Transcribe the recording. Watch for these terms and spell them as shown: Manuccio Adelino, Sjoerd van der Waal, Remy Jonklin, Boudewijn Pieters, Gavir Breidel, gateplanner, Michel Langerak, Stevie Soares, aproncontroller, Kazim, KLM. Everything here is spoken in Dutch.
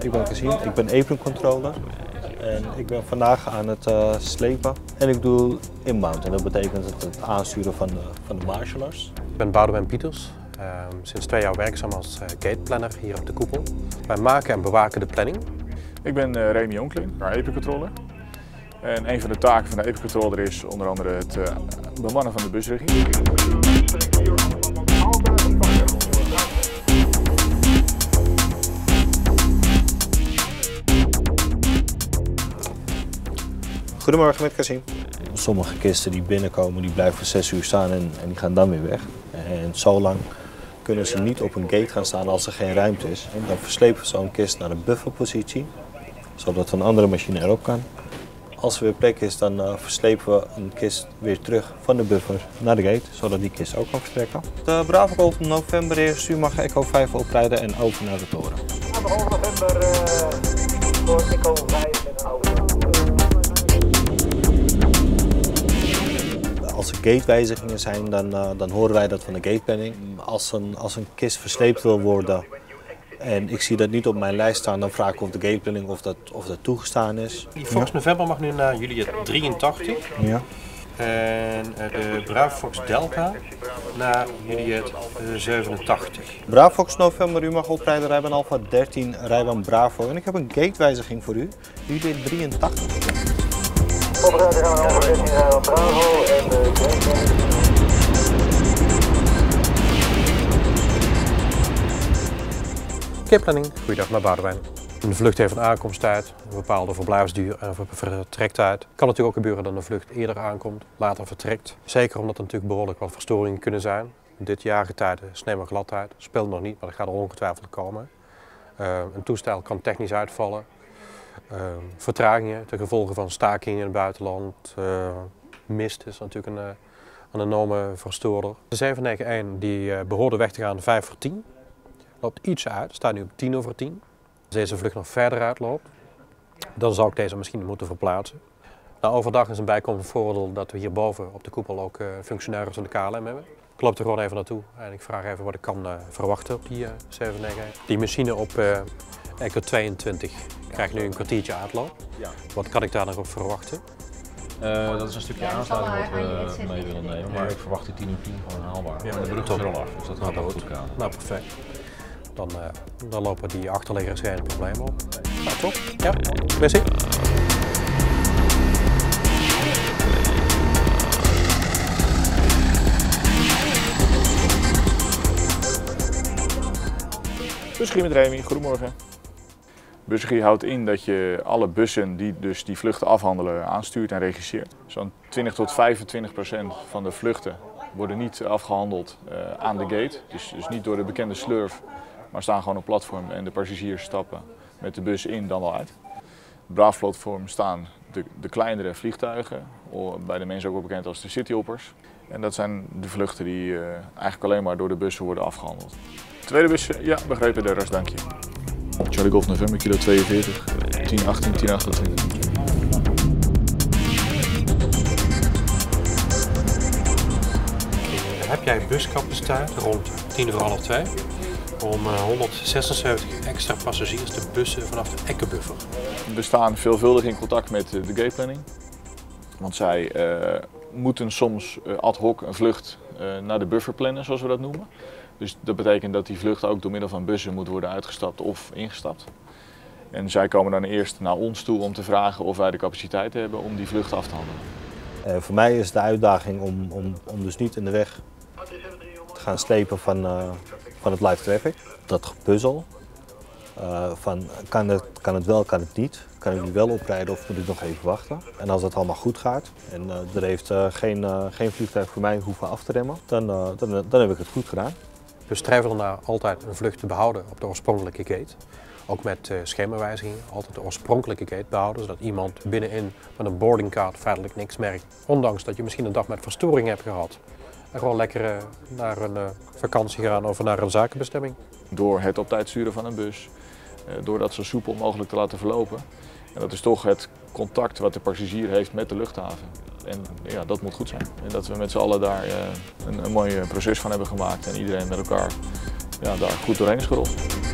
Ik ben Kazim, ik ben aproncontroller en ik ben vandaag aan het slepen en ik doe inbound en dat betekent het aansturen van de marshalers. Ik ben Boudewijn Pieters, sinds 2 jaar werkzaam als gateplanner hier op de koepel. Wij maken en bewaken de planning. Ik ben Remy Jonklin, aproncontroller. En een van de taken van de aproncontroller is onder andere het bemannen van de busregie. Goedemorgen met Kazim. Sommige kisten die binnenkomen, die blijven voor 6 uur staan en die gaan dan weer weg. En zo lang kunnen ze niet op een gate gaan staan als er geen ruimte is. En dan verslepen we zo'n kist naar de bufferpositie, zodat een andere machine erop kan. Als er weer plek is, dan verslepen we een kist weer terug van de buffer naar de gate, zodat die kist ook kan vertrekken. De Bravo komt in november eerst, u mag Echo 5 oprijden en over naar de toren. November door Echo 5 en over. Als er gatewijzigingen zijn, dan horen wij dat van de gateplanning. Als een kist versleept wil worden en ik zie dat niet op mijn lijst staan, dan vraag ik of de gateplanning of dat toegestaan is. Fox November mag nu naar Juliet 83 ja. En de Bravo Fox Delta naar Juliet 87. Bravo Fox November, u mag oprijden rijbaan Alpha 13, rijbaan Bravo. En ik heb een gatewijziging voor u, Juliet 83. Oprijden gaan we over 13 rijbaan Bravo en de Gateplanning. Goeiedag naar Boudewijn. Een vlucht heeft een aankomsttijd, een bepaalde verblijfsduur en vertrektijd. Het kan natuurlijk ook gebeuren dat een vlucht eerder aankomt, later vertrekt. Zeker omdat er natuurlijk behoorlijk wat verstoringen kunnen zijn. Dit jaargetijde is sneeuw gladheid, speelt nog niet, maar dat gaat er ongetwijfeld komen. Een toestel kan technisch uitvallen. Vertragingen ten gevolge van stakingen in het buitenland, mist is natuurlijk een enorme verstoorder. De 791 die behoorde weg te gaan 5 voor 10, loopt iets uit, staat nu op 10 over 10. Als deze vlucht nog verder uitloopt, dan zou ik deze misschien moeten verplaatsen. Nou, overdag is een bijkomend voordeel dat we hierboven op de koepel ook functionarissen van de KLM hebben. Ik loop er gewoon even naartoe en ik vraag even wat ik kan verwachten op die 791. Die machine op Echo 22. Ik krijg nu een kwartiertje uitloop. Wat kan ik daar nog op verwachten? Dat is een stukje aansluiting wat we mee willen nemen. Maar ik verwacht die 10 uur 10 gewoon haalbaar. Ja, de brug is er al af, dus dat gaat goed gaan. Nou, perfect. Dan lopen die achterliggers geen problemen op. Nou, top. Ja, merci. Busregie met Remy, goedemorgen. Busregie houdt in dat je alle bussen die dus die vluchten afhandelen aanstuurt en regisseert. Zo'n 20 tot 25% van de vluchten worden niet afgehandeld aan de gate. Dus niet door de bekende slurf, maar staan gewoon op platform en de passagiers stappen met de bus in dan wel uit. Braafplatform staan de kleinere vliegtuigen, bij de mensen ook wel bekend als de cityhoppers. En dat zijn de vluchten die eigenlijk alleen maar door de bussen worden afgehandeld. Tweede bus, ja, begrepen de rest, dank je. Charlie Golf November, kilo 42, 1018, 1028. Heb jij buscapaciteit rond 10 uur half 2 om 176 extra passagiers te bussen vanaf de Ekkenbuffer? We staan veelvuldig in contact met de gateplanning, want zij moeten soms ad hoc een vlucht naar de buffer plannen, zoals we dat noemen. Dus dat betekent dat die vlucht ook door middel van bussen moet worden uitgestapt of ingestapt. En zij komen dan eerst naar ons toe om te vragen of wij de capaciteit hebben om die vlucht af te handelen. Voor mij is de uitdaging om dus niet in de weg te gaan slepen van het live traffic. Dat gepuzzel, van kan het wel, kan het niet? Kan ik nu wel oprijden of moet ik nog even wachten? En als dat allemaal goed gaat en er heeft geen vliegtuig voor mij hoeven af te remmen, dan heb ik het goed gedaan. We streven ernaar altijd een vlucht te behouden op de oorspronkelijke gate. Ook met schemawijzigingen, altijd de oorspronkelijke gate behouden, zodat iemand binnenin met een boardingkaart feitelijk niks merkt. Ondanks dat je misschien een dag met verstoring hebt gehad. En gewoon lekker naar een vakantie gaan of naar een zakenbestemming. Door het op tijd sturen van een bus, door dat zo soepel mogelijk te laten verlopen. En dat is toch het contact wat de passagier heeft met de luchthaven. En ja, dat moet goed zijn. En dat we met z'n allen daar een mooi proces van hebben gemaakt en iedereen met elkaar ja, daar goed doorheen schroft.